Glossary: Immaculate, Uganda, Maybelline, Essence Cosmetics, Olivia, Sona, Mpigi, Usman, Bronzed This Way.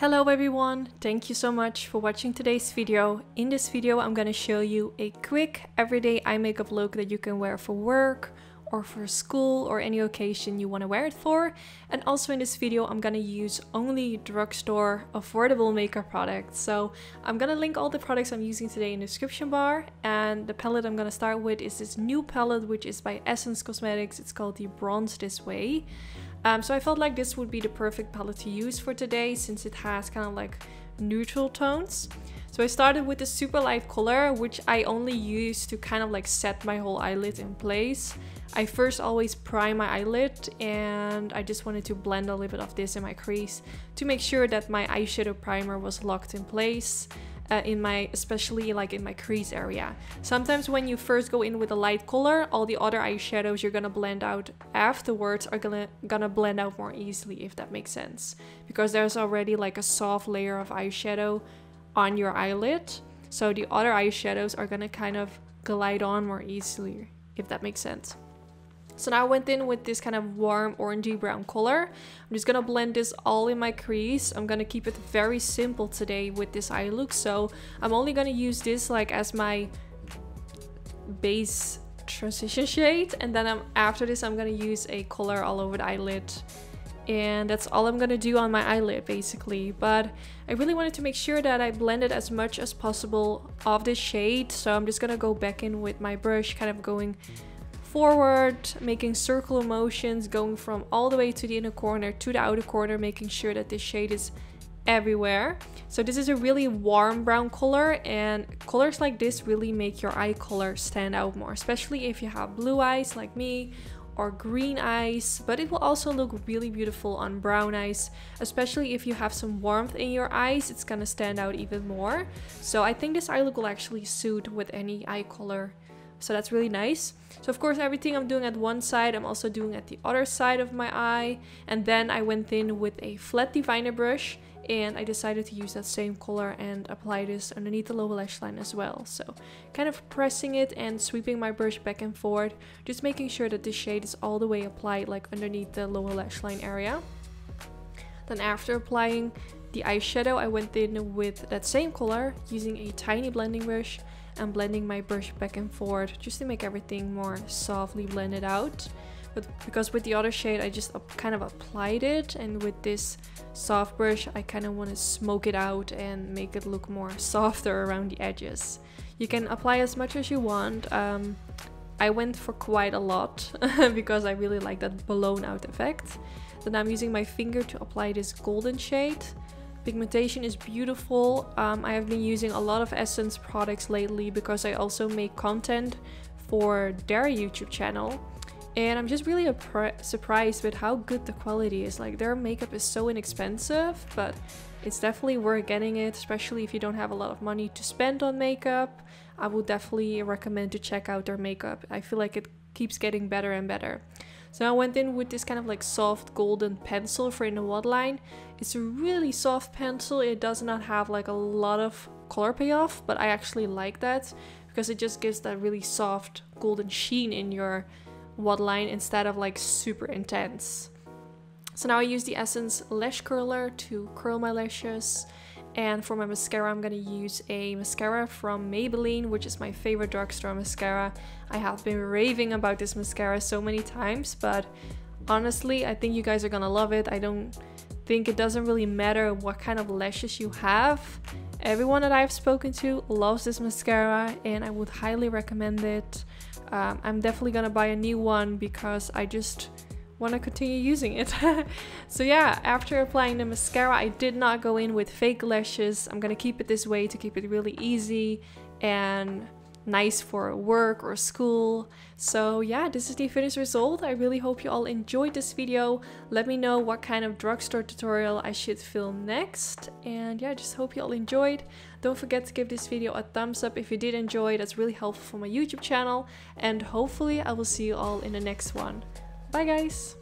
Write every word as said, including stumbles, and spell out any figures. Hello everyone, thank you so much for watching today's video. In this video I'm gonna show you a quick everyday eye makeup look that you can wear for work or for school or any occasion you want to wear it for. And also in this video I'm gonna use only drugstore affordable makeup products. So I'm gonna link all the products I'm using today in the description bar, and the palette I'm gonna start with is this new palette which is by Essence Cosmetics. It's called the Bronzed This Way. Um, so I felt like this would be the perfect palette to use for today since it has kind of like neutral tones. So I started with the super light color, which I only use to kind of like set my whole eyelid in place. I first always prime my eyelid, and I just wanted to blend a little bit of this in my crease to make sure that my eyeshadow primer was locked in place. Uh, in my, especially like in my crease area. Sometimes when you first go in with a light color, all the other eyeshadows you're gonna blend out afterwards are gonna gonna blend out more easily, if that makes sense, because there's already like a soft layer of eyeshadow on your eyelid, so the other eyeshadows are gonna kind of glide on more easily, if that makes sense. So now I went in with this kind of warm orangey brown color. I'm just gonna blend this all in my crease. I'm gonna keep it very simple today with this eye look. So I'm only gonna use this like as my base transition shade. And then I'm, after this, I'm gonna use a color all over the eyelid. And that's all I'm gonna do on my eyelid basically. But I really wanted to make sure that I blended as much as possible of this shade. So I'm just gonna go back in with my brush, kind of going forward, making circular motions, going from all the way to the inner corner to the outer corner, making sure that this shade is everywhere. So this is a really warm brown color, and colors like this really make your eye color stand out more, especially if you have blue eyes like me or green eyes, but it will also look really beautiful on brown eyes, especially if you have some warmth in your eyes. It's gonna stand out even more. So I think this eye look will actually suit with any eye color. So that's really nice. So of course, everything I'm doing at one side, I'm also doing at the other side of my eye. And then I went in with a flat diviner brush, and I decided to use that same color and apply this underneath the lower lash line as well. So kind of pressing it and sweeping my brush back and forth, just making sure that the shade is all the way applied like underneath the lower lash line area. Then after applying the eyeshadow, I went in with that same color using a tiny blending brush. I'm blending my brush back and forth just to make everything more softly blended out, but because with the other shade I just kind of applied it, and with this soft brush I kind of want to smoke it out and make it look more softer around the edges. You can apply as much as you want. um, I went for quite a lot because I really like that blown out effect. Then I'm using my finger to apply this golden shade. Pigmentation is beautiful. Um, I have been using a lot of Essence products lately because I also make content for their YouTube channel. And I'm just really surprised with how good the quality is. Like, their makeup is so inexpensive, but it's definitely worth getting it, especially if you don't have a lot of money to spend on makeup. I would definitely recommend to check out their makeup. I feel like it keeps getting better and better. So I went in with this kind of like soft golden pencil for in the waterline. It's a really soft pencil. It does not have like a lot of color payoff, but I actually like that because it just gives that really soft golden sheen in your waterline instead of like super intense. So now I use the Essence lash curler to curl my lashes. And for my mascara, I'm gonna use a mascara from Maybelline, which is my favorite drugstore mascara. I have been raving about this mascara so many times, but honestly, I think you guys are gonna love it. I don't think it doesn't really matter what kind of lashes you have. Everyone that I've spoken to loves this mascara, and I would highly recommend it. Um, I'm definitely gonna buy a new one because I just want to continue using it. So yeah, after applying the mascara, I did not go in with fake lashes. I'm gonna keep it this way to keep it really easy and nice for work or school. So yeah, this is the finished result. I really hope you all enjoyed this video. Let me know what kind of drugstore tutorial I should film next, and yeah, just hope you all enjoyed. Don't forget to give this video a thumbs up if you did enjoy. That's really helpful for my YouTube channel, and hopefully I will see you all in the next one. Bye guys!